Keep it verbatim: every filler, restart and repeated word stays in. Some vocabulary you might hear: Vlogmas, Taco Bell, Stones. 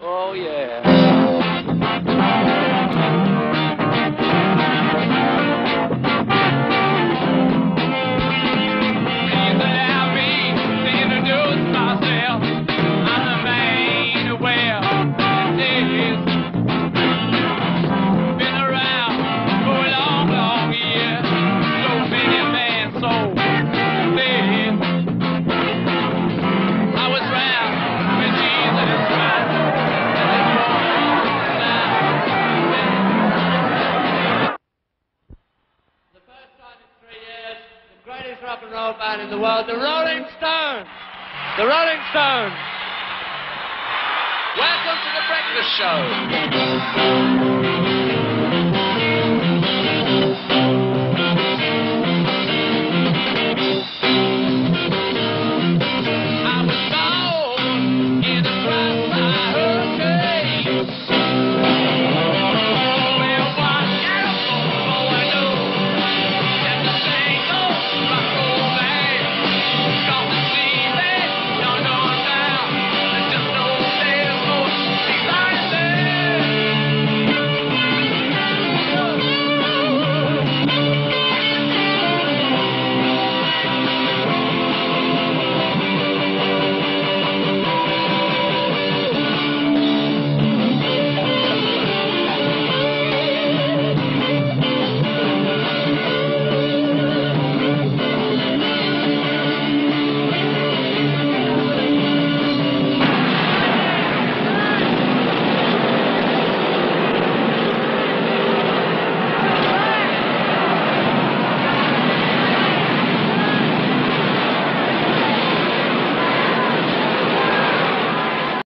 Oh yeah. Rock and roll band in the world, the Rolling Stones. The Rolling Stones. Welcome to the Breakfast Show.